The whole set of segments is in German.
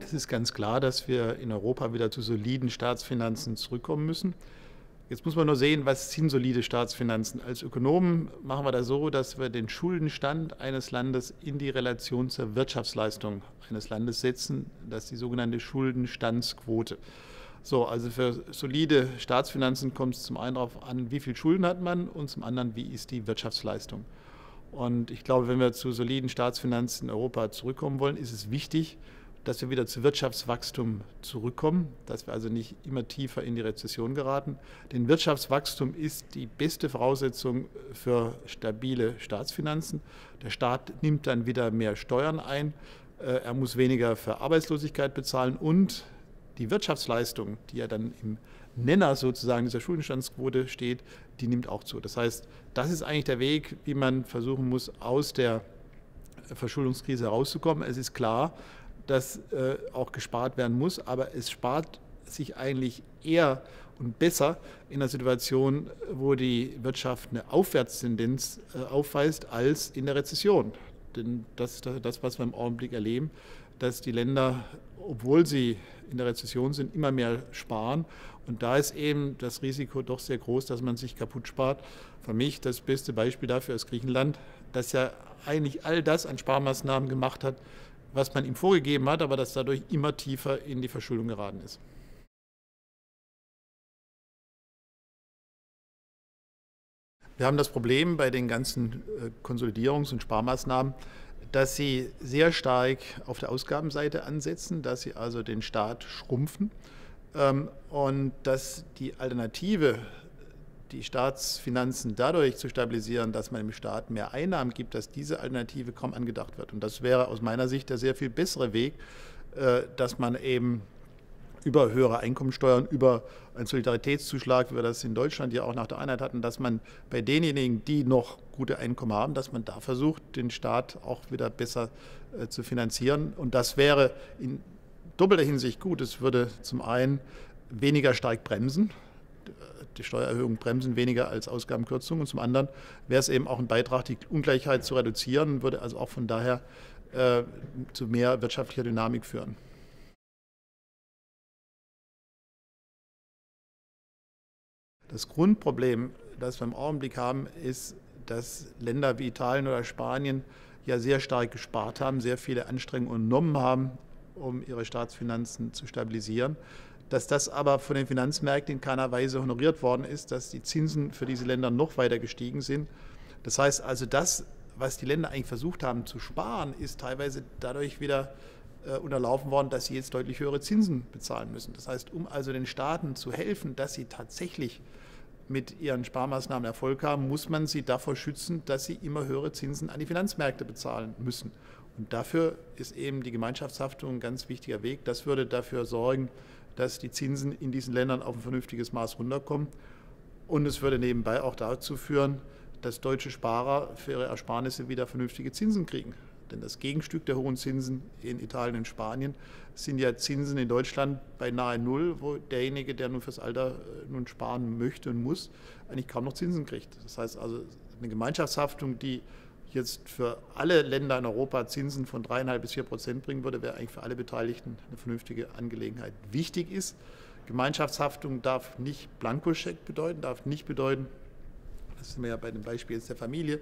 Es ist ganz klar, dass wir in Europa wieder zu soliden Staatsfinanzen zurückkommen müssen. Jetzt muss man nur sehen, was sind solide Staatsfinanzen. Als Ökonomen machen wir das so, dass wir den Schuldenstand eines Landes in die Relation zur Wirtschaftsleistung eines Landes setzen. Das ist die sogenannte Schuldenstandsquote. So, also für solide Staatsfinanzen kommt es zum einen darauf an, wie viel Schulden hat man und zum anderen, wie ist die Wirtschaftsleistung. Und ich glaube, wenn wir zu soliden Staatsfinanzen in Europa zurückkommen wollen, ist es wichtig, dass wir wieder zu Wirtschaftswachstum zurückkommen, dass wir also nicht immer tiefer in die Rezession geraten. Denn Wirtschaftswachstum ist die beste Voraussetzung für stabile Staatsfinanzen. Der Staat nimmt dann wieder mehr Steuern ein, er muss weniger für Arbeitslosigkeit bezahlen und die Wirtschaftsleistung, die ja dann im Nenner sozusagen dieser Schuldenstandsquote steht, die nimmt auch zu. Das heißt, das ist eigentlich der Weg, wie man versuchen muss, aus der Verschuldungskrise herauszukommen. Es ist klar, dass auch gespart werden muss, aber es spart sich eigentlich eher und besser in einer Situation, wo die Wirtschaft eine Aufwärtstendenz aufweist, als in der Rezession. Denn das ist das, was wir im Augenblick erleben, dass die Länder, obwohl sie in der Rezession sind, immer mehr sparen. Und da ist eben das Risiko doch sehr groß, dass man sich kaputt spart. Für mich das beste Beispiel dafür ist Griechenland, das ja eigentlich all das an Sparmaßnahmen gemacht hat, was man ihm vorgegeben hat, aber das dadurch immer tiefer in die Verschuldung geraten ist. Wir haben das Problem bei den ganzen Konsolidierungs- und Sparmaßnahmen, dass sie sehr stark auf der Ausgabenseite ansetzen, dass sie also den Staat schrumpfen und dass die Alternative, die Staatsfinanzen dadurch zu stabilisieren, dass man dem Staat mehr Einnahmen gibt, dass diese Alternative kaum angedacht wird. Und das wäre aus meiner Sicht der sehr viel bessere Weg, dass man eben über höhere Einkommensteuern, über einen Solidaritätszuschlag, wie wir das in Deutschland ja auch nach der Einheit hatten, dass man bei denjenigen, die noch gute Einkommen haben, dass man da versucht, den Staat auch wieder besser zu finanzieren. Und das wäre in doppelter Hinsicht gut. Es würde zum einen weniger stark bremsen, die Steuererhöhungen bremsen weniger als Ausgabenkürzungen. Und zum anderen wäre es eben auch ein Beitrag, die Ungleichheit zu reduzieren, würde also auch von daher zu mehr wirtschaftlicher Dynamik führen. Das Grundproblem, das wir im Augenblick haben, ist, dass Länder wie Italien oder Spanien ja sehr stark gespart haben, sehr viele Anstrengungen unternommen haben, um ihre Staatsfinanzen zu stabilisieren. Dass das aber von den Finanzmärkten in keiner Weise honoriert worden ist, dass die Zinsen für diese Länder noch weiter gestiegen sind. Das heißt also, das, was die Länder eigentlich versucht haben zu sparen, ist teilweise dadurch wieder unterlaufen worden, dass sie jetzt deutlich höhere Zinsen bezahlen müssen. Das heißt, um also den Staaten zu helfen, dass sie tatsächlich mit ihren Sparmaßnahmen Erfolg haben, muss man sie davor schützen, dass sie immer höhere Zinsen an die Finanzmärkte bezahlen müssen. Und dafür ist eben die Gemeinschaftshaftung ein ganz wichtiger Weg. Das würde dafür sorgen, dass die Zinsen in diesen Ländern auf ein vernünftiges Maß runterkommen. Und es würde nebenbei auch dazu führen, dass deutsche Sparer für ihre Ersparnisse wieder vernünftige Zinsen kriegen. Denn das Gegenstück der hohen Zinsen in Italien und Spanien sind ja Zinsen in Deutschland bei nahe Null, wo derjenige, der nun fürs Alter nun sparen möchte und muss, eigentlich kaum noch Zinsen kriegt. Das heißt also, eine Gemeinschaftshaftung, die jetzt für alle Länder in Europa Zinsen von 3,5 bis 4% bringen würde, wäre eigentlich für alle Beteiligten eine vernünftige Angelegenheit. Wichtig ist, Gemeinschaftshaftung darf nicht Blankoscheck bedeuten, darf nicht bedeuten, das sind wir ja bei dem Beispiel jetzt der Familie,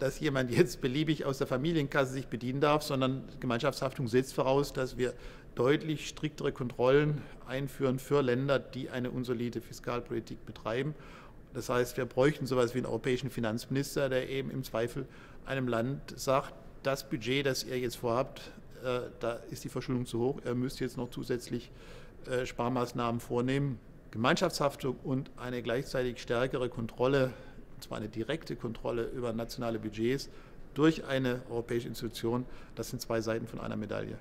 dass jemand jetzt beliebig aus der Familienkasse sich bedienen darf, sondern Gemeinschaftshaftung setzt voraus, dass wir deutlich striktere Kontrollen einführen für Länder, die eine unsolide Fiskalpolitik betreiben. Das heißt, wir bräuchten sowas wie einen europäischen Finanzminister, der eben im Zweifel einem Land sagt, das Budget, das ihr jetzt vorhabt, da ist die Verschuldung zu hoch, ihr müsst jetzt noch zusätzlich Sparmaßnahmen vornehmen. Gemeinschaftshaftung und eine gleichzeitig stärkere Kontrolle, und zwar eine direkte Kontrolle über nationale Budgets durch eine europäische Institution, das sind zwei Seiten von einer Medaille.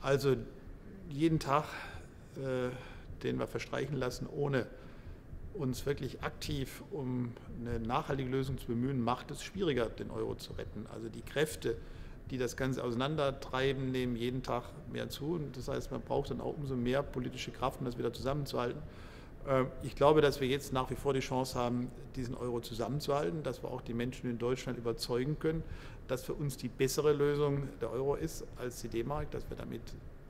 Also jeden Tag, den wir verstreichen lassen, ohne uns wirklich aktiv um eine nachhaltige Lösung zu bemühen, macht es schwieriger, den Euro zu retten. Also die Kräfte, die das Ganze auseinandertreiben, nehmen jeden Tag mehr zu. Und das heißt, man braucht dann auch umso mehr politische Kraft, um das wieder zusammenzuhalten. Ich glaube, dass wir jetzt nach wie vor die Chance haben, diesen Euro zusammenzuhalten, dass wir auch die Menschen in Deutschland überzeugen können, dass für uns die bessere Lösung der Euro ist als die D-Mark, dass wir damit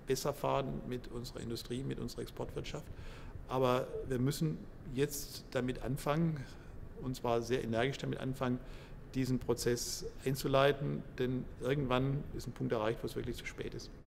besser fahren mit unserer Industrie, mit unserer Exportwirtschaft. Aber wir müssen jetzt damit anfangen, und zwar sehr energisch damit anfangen, diesen Prozess einzuleiten, denn irgendwann ist ein Punkt erreicht, wo es wirklich zu spät ist.